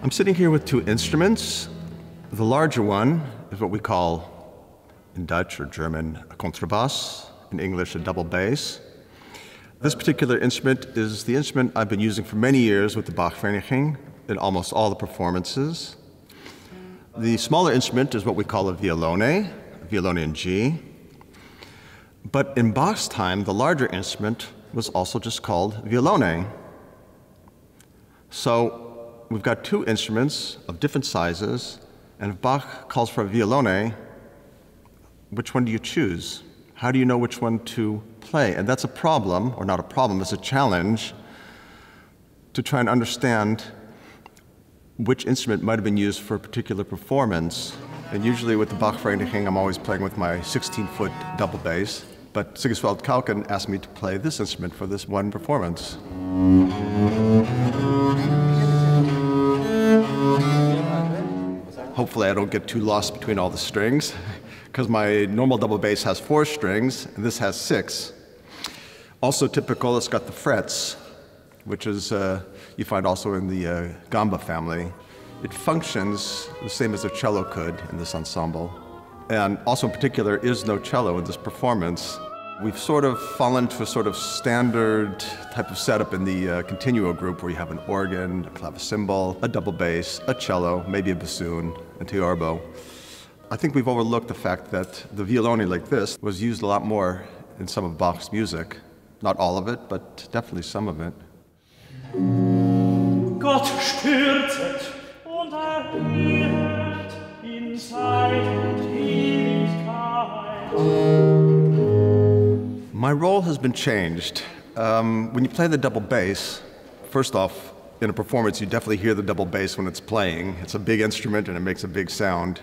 I'm sitting here with two instruments. The larger one is what we call, in Dutch or German, a contrabass, in English a double bass. This particular instrument is the instrument I've been using for many years with the Bach Vereniging in almost all the performances. The smaller instrument is what we call a violone in G. But in Bach's time, the larger instrument was also just called violone. So we've got two instruments of different sizes, and if Bach calls for a violone, which one do you choose? How do you know which one to play? And that's a problem, or not a problem, it's a challenge to try and understand which instrument might have been used for a particular performance. And usually with the Bach Vereniging, I'm always playing with my 16-foot double bass, but Sigiswald Kuijken asked me to play this instrument for this one performance. Hopefully I don't get too lost between all the strings, because my normal double bass has 4 strings, and this has 6. Also typical, it's got the frets, which is you find also in the gamba family. It functions the same as a cello could in this ensemble. And also in particular, is no cello in this performance. We've sort of fallen to a sort of standard type of setup in the continuo group where you have an organ, a clavicembal, a double bass, a cello, maybe a bassoon, a tiorbo. I think we've overlooked the fact that the violone like this was used a lot more in some of Bach's music. Not all of it, but definitely some of it. Gott stürzet und erhört in Zeit und Ewigkeit. My role has been changed. When you play the double bass, first off, in a performance you definitely hear the double bass when it's playing. It's a big instrument and it makes a big sound.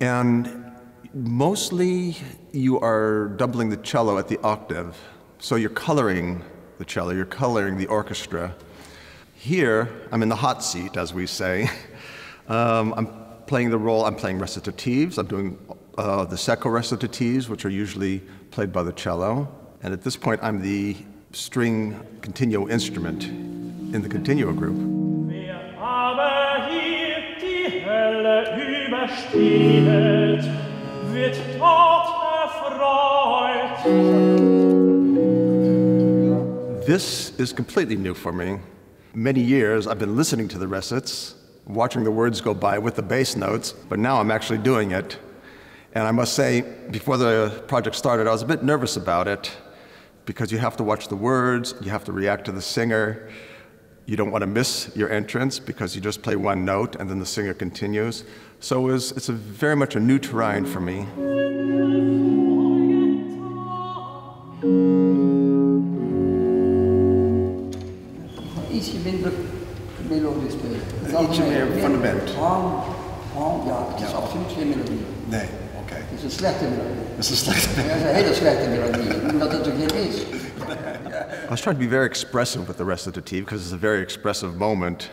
And mostly you are doubling the cello at the octave. So you're coloring the cello, you're coloring the orchestra. Here, I'm in the hot seat, as we say. I'm playing the role, I'm playing recitatives, I'm doing the secco recitatives, which are usually played by the cello. And at this point, I'm the string continuo instrument in the continuo group. This is completely new for me. Many years I've been listening to the recits, watching the words go by with the bass notes, but now I'm actually doing it. And I must say, before the project started, I was a bit nervous about it, because you have to watch the words, you have to react to the singer, you don't want to miss your entrance because you just play one note and then the singer continues. So it's very much a new terrain for me. Ietsje minder melodie spelen. Ietsje meer fundament. Ja, het is absoluut geen melodie. Nee, oké. Het is een slechte melodie. Het is een slechte melodie. Het is een hele slechte melodie, omdat het er geen is. I was trying to be very expressive with the recitative because it's a very expressive moment.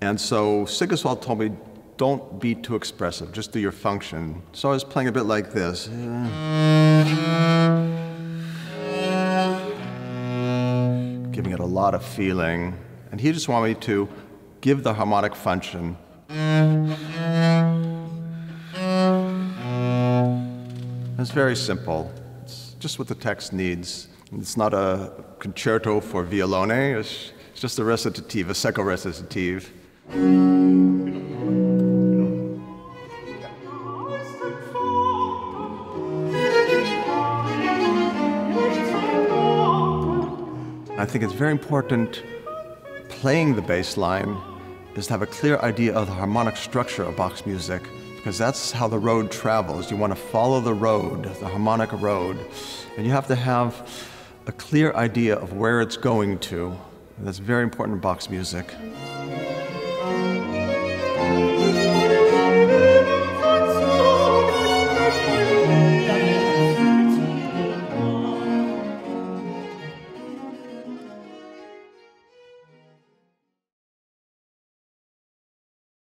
And so Sigiswald told me, don't be too expressive, just do your function. So I was playing a bit like this. Giving it a lot of feeling. And he just wanted me to give the harmonic function. It's very simple. It's just what the text needs. It's not a concerto for violone, it's just a recitative, a secco recitative. I think it's very important, playing the bass line, is to have a clear idea of the harmonic structure of Bach's music, because that's how the road travels. You want to follow the road, the harmonic road, and you have to have a clear idea of where it's going to. And that's very important in Bach's music.